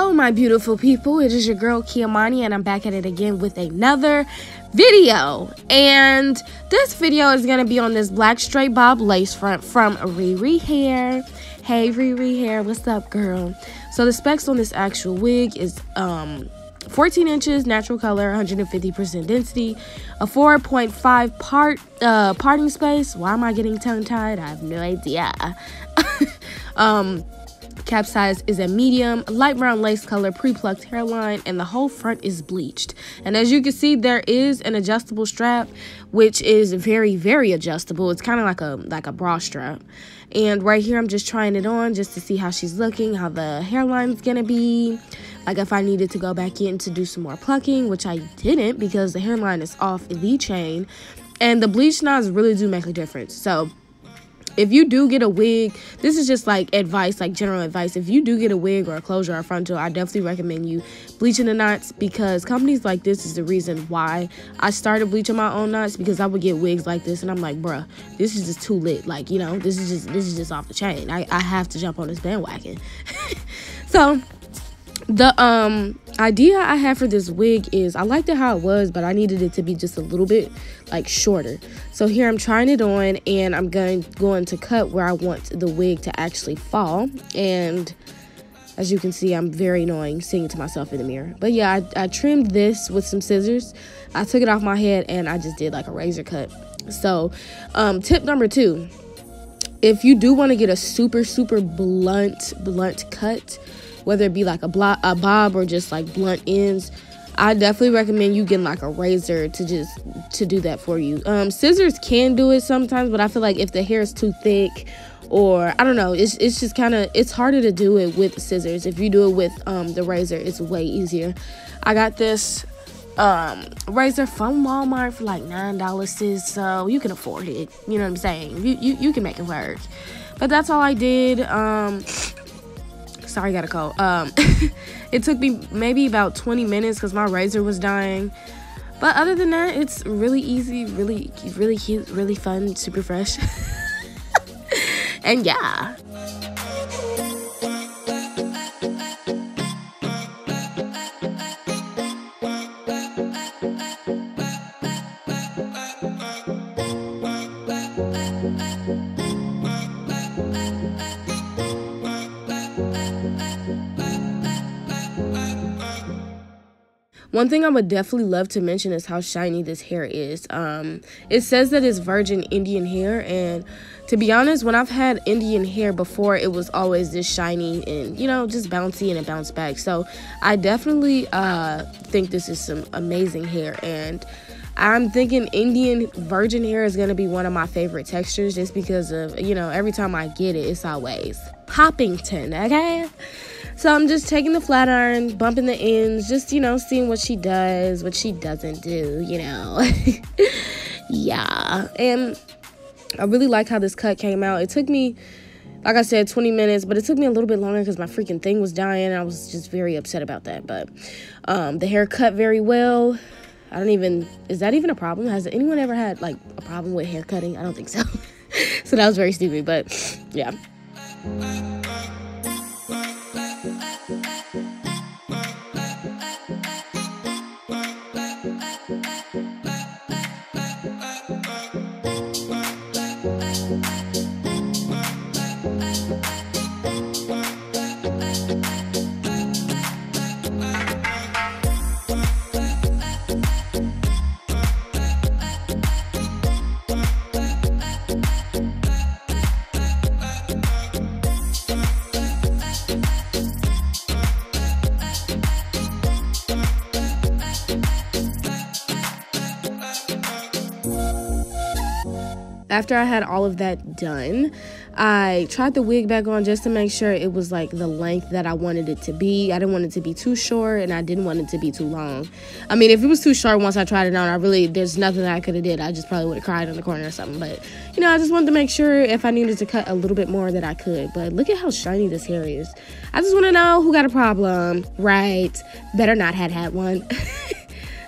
Hello my beautiful people, it is your girl Kiamani and I'm back at it again with another video. And this video is going to be on this black straight bob lace front from Riri Hair. Hey Riri Hair, what's up girl? So the specs on this actual wig is 14 inches natural color, 150% density, a 4.5 parting space. Why am I getting tongue tied? I have no idea. Cap size is a medium, light brown lace color, pre-plucked hairline, and the whole front is bleached. And as you can see, there is an adjustable strap, which is very, very adjustable. It's kind of like a bra strap. And right here I'm just trying it on just to see how she's looking, how the hairline's gonna be, like if I needed to go back in to do some more plucking, which I didn't because the hairline is off the chain. And the bleach knots really do make a difference. So if you do get a wig, this is just like advice, like general advice. If you do get a wig or a closure or a frontal, I definitely recommend you bleaching the knots, because companies like this is the reason why I started bleaching my own knots, because I would get wigs like this and I'm like, bruh, this is just too lit. Like, you know, this is just off the chain. I have to jump on this bandwagon. So the idea I have for this wig is I liked it how it was, but I needed it to be just a little bit like shorter. So here I'm trying it on and I'm going to cut where I want the wig to actually fall. And as you can see, I'm very annoying singing to myself in the mirror. But yeah, I trimmed this with some scissors. I took it off my head and I just did like a razor cut. So tip number two, if you do want to get a super blunt cut, whether it be like a bob or just like blunt ends, I definitely recommend you getting like a razor to do that for you. Scissors can do it sometimes, but I feel like if the hair is too thick, or I don't know, it's just kind of, it's harder to do it with scissors. If you do it with the razor, it's way easier. I got this razor from Walmart for like $9, sis, so you can afford it. You know what I'm saying? You can make it work. But that's all I did. Sorry, I got a cold. It took me maybe about 20 minutes because my razor was dying. But other than that, it's really easy, really cute, really fun, super fresh. And yeah. One thing I would definitely love to mention is how shiny this hair is. It says that it's virgin Indian hair, and to be honest, when I've had Indian hair before, it was always this shiny and, you know, just bouncy, and it bounced back. So I definitely think this is some amazing hair, and I'm thinking Indian virgin hair is going to be one of my favorite textures just because of, you know, every time I get it, it's always Poppington, okay? So I'm just taking the flat iron, bumping the ends, just, you know, seeing what she does, what she doesn't do, you know. Yeah. And I really like how this cut came out. It took me, like I said, 20 minutes, but it took me a little bit longer because my freaking thing was dying and I was just very upset about that. But the hair cut very well. I don't even, is that even a problem? Has anyone ever had like a problem with hair cutting? I don't think so. So that was very stupid, but yeah. After I had all of that done, I tried the wig back on just to make sure it was like the length that I wanted it to be. I didn't want it to be too short and I didn't want it to be too long. I mean, if it was too short once I tried it on, there's nothing that I could have did. I just probably would have cried in the corner or something. But, you know, I just wanted to make sure if I needed to cut a little bit more that I could. But look at how shiny this hair is. I just want to know who got a problem, right? Better not have had one.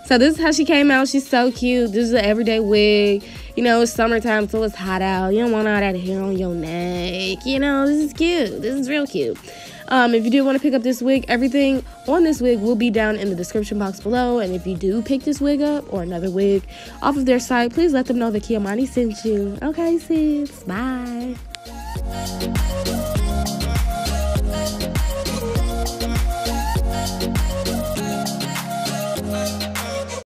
So this is how she came out. She's so cute. This is an everyday wig. You know, it's summertime, so it's hot out. You don't want all that hair on your neck. You know, this is cute. This is real cute. If you do want to pick up this wig, everything on this wig will be down in the description box below. And if you do pick this wig up or another wig off of their site, please let them know that Kiamani sent you. Okay, sis. Bye.